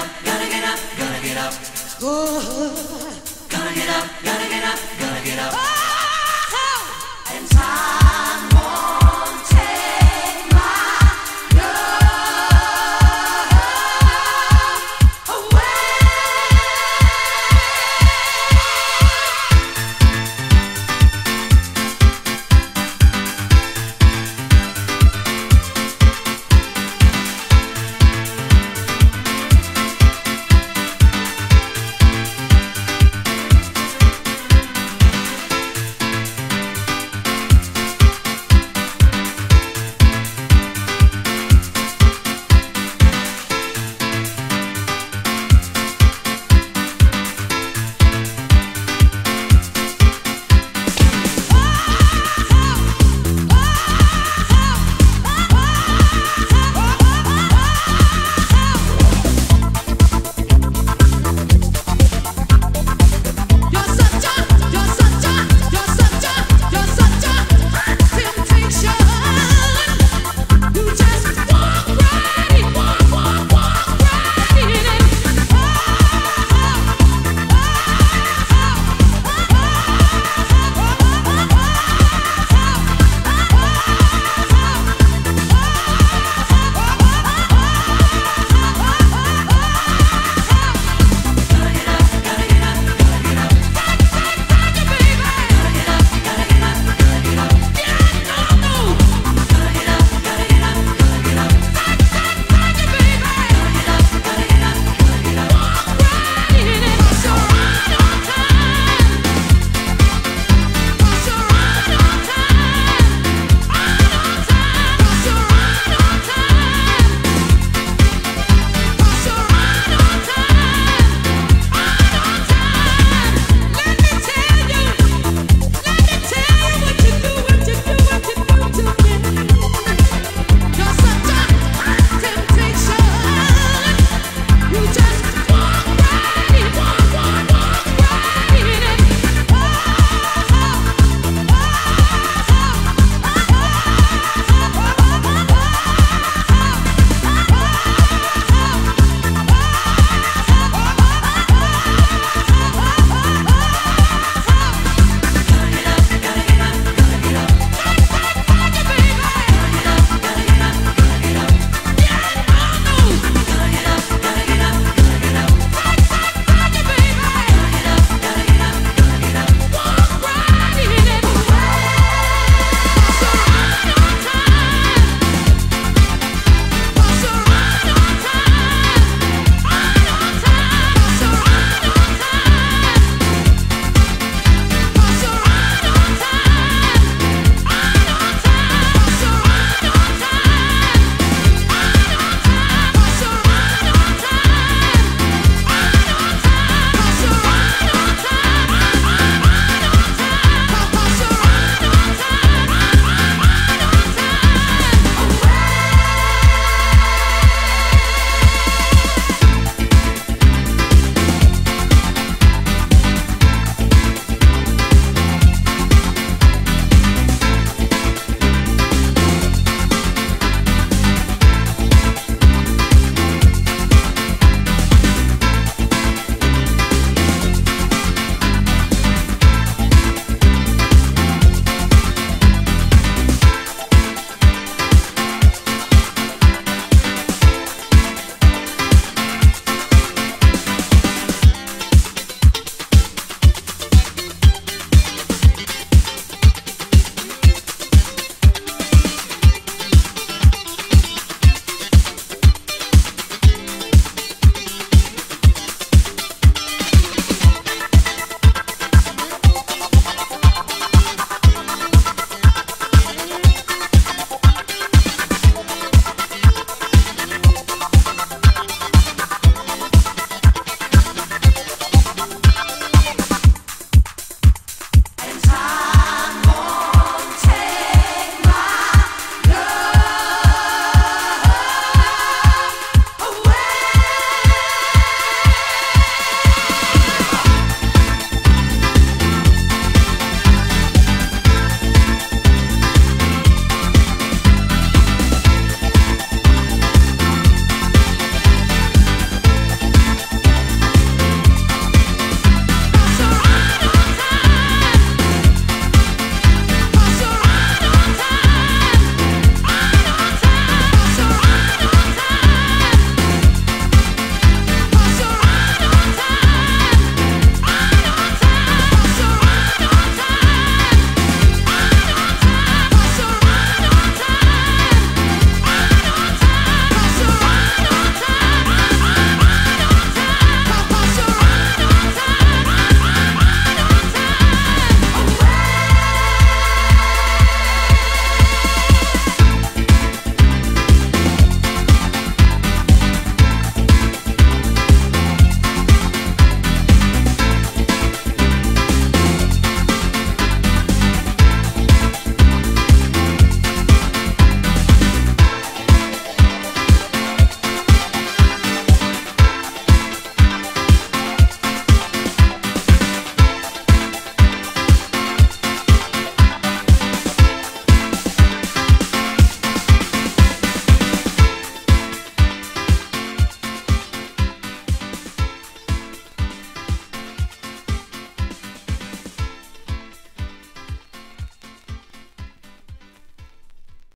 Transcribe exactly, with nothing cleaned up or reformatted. up, gotta get up, gotta get up. Gotta get up, gotta get up, gotta get up. And time.